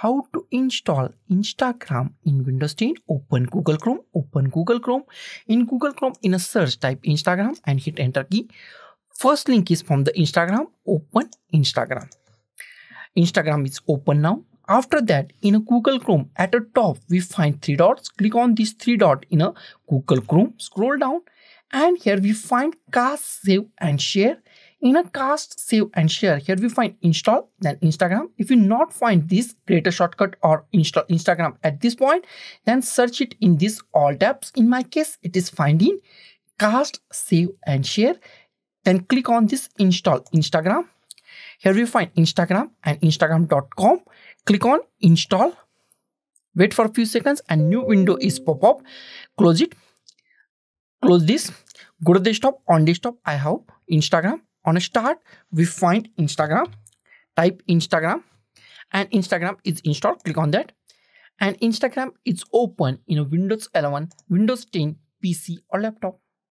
how to install Instagram in Windows 10. Open Google Chrome. In Google Chrome, in a search, type Instagram and hit enter key. First link is from the Instagram. Open Instagram. Instagram is open now. After that, in a Google Chrome, at the top we find three dots. Click on this three dot in a Google Chrome. Scroll down, and here we find cast, save, and share. In a cast, save, and share, here we find install, then Instagram. If you not find this greater shortcut or install Instagram at this point, then search it in this all tabs. In my case, it is finding cast, save, and share. Then click on this install Instagram. Here we find Instagram and instagram.com. Click on install. Wait for a few seconds and new window is pop up. Close it. Close this. Go to desktop. On desktop, I have Instagram. On a start, we find Instagram. Type Instagram and Instagram is installed. Click on that. And Instagram is open in a Windows 11, Windows 10, PC or laptop.